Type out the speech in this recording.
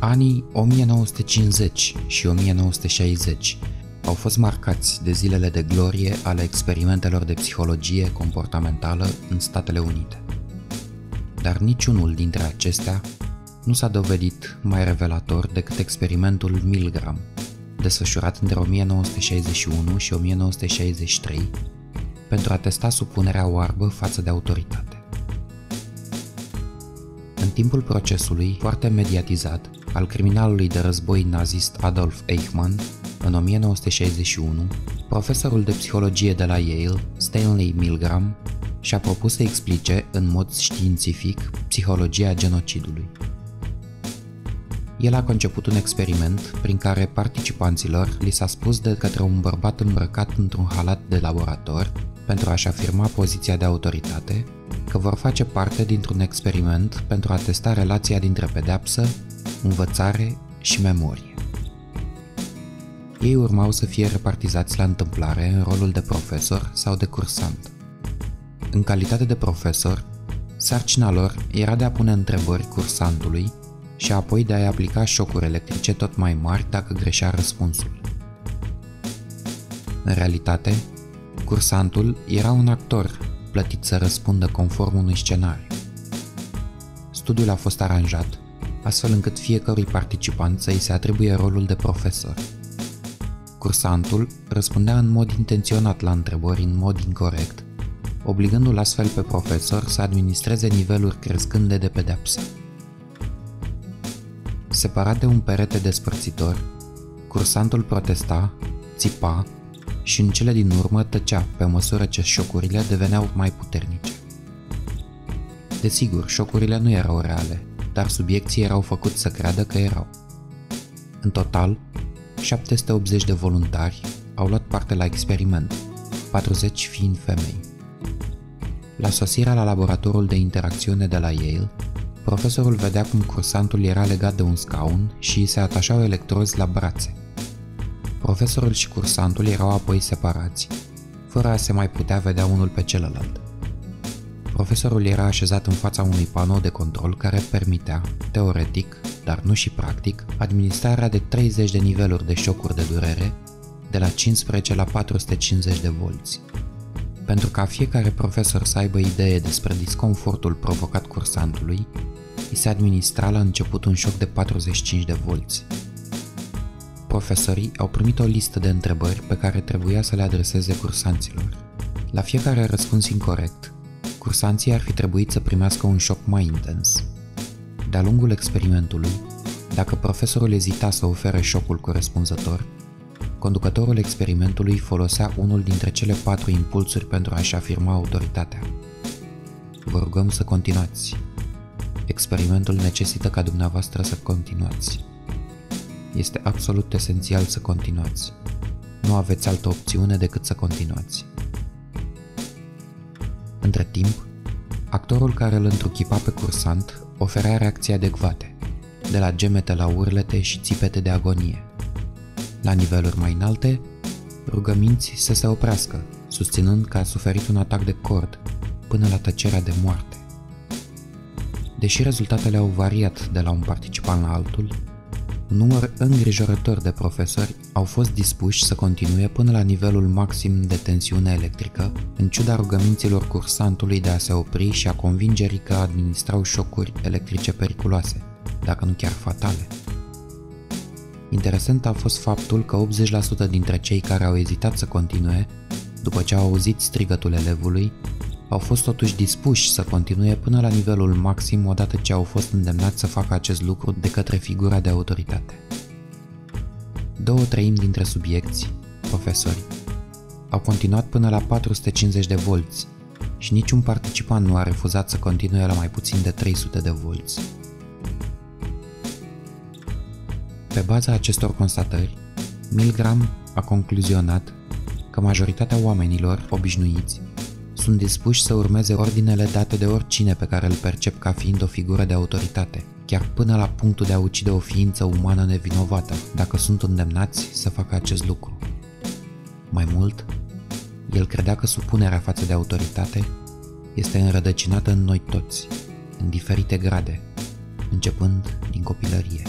Anii 1950 și 1960 au fost marcați de zilele de glorie ale experimentelor de psihologie comportamentală în Statele Unite. Dar niciunul dintre acestea nu s-a dovedit mai revelator decât experimentul Milgram, desfășurat între 1961 și 1963, pentru a testa supunerea oarbă față de autoritate. În timpul procesului foarte mediatizat al criminalului de război nazist Adolf Eichmann, în 1961, profesorul de psihologie de la Yale, Stanley Milgram, și-a propus să explice în mod științific psihologia genocidului. El a conceput un experiment prin care participanților li s-a spus de către un bărbat îmbrăcat într-un halat de laborator, pentru a-și afirma poziția de autoritate, că vor face parte dintr-un experiment pentru a testa relația dintre pedeapsă, învățare și memorie. Ei urmau să fie repartizați la întâmplare în rolul de profesor sau de cursant. În calitate de profesor, sarcina lor era de a pune întrebări cursantului și apoi de a-i aplica șocuri electrice tot mai mari dacă greșea răspunsul. În realitate, cursantul era un actor plătit să răspundă conform unui scenariu. Studiul a fost aranjat astfel încât fiecărui participant să îi se atribuie rolul de profesor. Cursantul răspundea în mod intenționat la întrebări în mod incorect, obligându-l astfel pe profesor să administreze niveluri crescânde de pedeapsă. Separat de un perete despărțitor, cursantul protesta, țipa și în cele din urmă tăcea pe măsură ce șocurile deveneau mai puternice. Desigur, șocurile nu erau reale, dar subiecții erau făcuți să creadă că erau. În total, 780 de voluntari au luat parte la experiment, 40 fiind femei. La sosirea la laboratorul de interacțiune de la Yale, profesorul vedea cum cursantul era legat de un scaun și îi se atașau electrozi la brațe. Profesorul și cursantul erau apoi separați, fără a se mai putea vedea unul pe celălalt. Profesorul era așezat în fața unui panou de control care permitea, teoretic, dar nu și practic, administrarea de 30 de niveluri de șocuri de durere, de la 15 la 450 de volți. Pentru ca fiecare profesor să aibă idee despre disconfortul provocat cursantului, îi se administra la început un șoc de 45 de volți. Profesorii au primit o listă de întrebări pe care trebuia să le adreseze cursanților. La fiecare răspuns incorect, cursanții ar fi trebuit să primească un șoc mai intens. De-a lungul experimentului, dacă profesorul ezita să ofere șocul corespunzător, conducătorul experimentului folosea unul dintre cele 4 impulsuri pentru a-și afirma autoritatea. Vă rugăm să continuați. Experimentul necesită ca dumneavoastră să continuați. Este absolut esențial să continuați. Nu aveți altă opțiune decât să continuați. Între timp, actorul care îl întruchipa pe cursant oferea reacții adecvate, de la gemete la urlete și țipete de agonie. La niveluri mai înalte, rugăminți să se oprească, susținând că a suferit un atac de cord, până la tăcerea de moarte. Deși rezultatele au variat de la un participant la altul, un număr îngrijorător de profesori au fost dispuși să continue până la nivelul maxim de tensiune electrică, în ciuda rugăminților cursantului de a se opri și a convingerii că administrau șocuri electrice periculoase, dacă nu chiar fatale. Interesant a fost faptul că 80% dintre cei care au ezitat să continue, după ce au auzit strigătul elevului, au fost totuși dispuși să continue până la nivelul maxim odată ce au fost îndemnați să facă acest lucru de către figura de autoritate. 2/3 dintre subiecți, profesori, au continuat până la 450 de volți și niciun participant nu a refuzat să continue la mai puțin de 300 de volți. Pe baza acestor constatări, Milgram a concluzionat că majoritatea oamenilor obișnuiți sunt dispuși să urmeze ordinele date de oricine pe care îl percep ca fiind o figură de autoritate, chiar până la punctul de a ucide o ființă umană nevinovată, dacă sunt îndemnați să facă acest lucru. Mai mult, el credea că supunerea față de autoritate este înrădăcinată în noi toți, în diferite grade, începând din copilărie.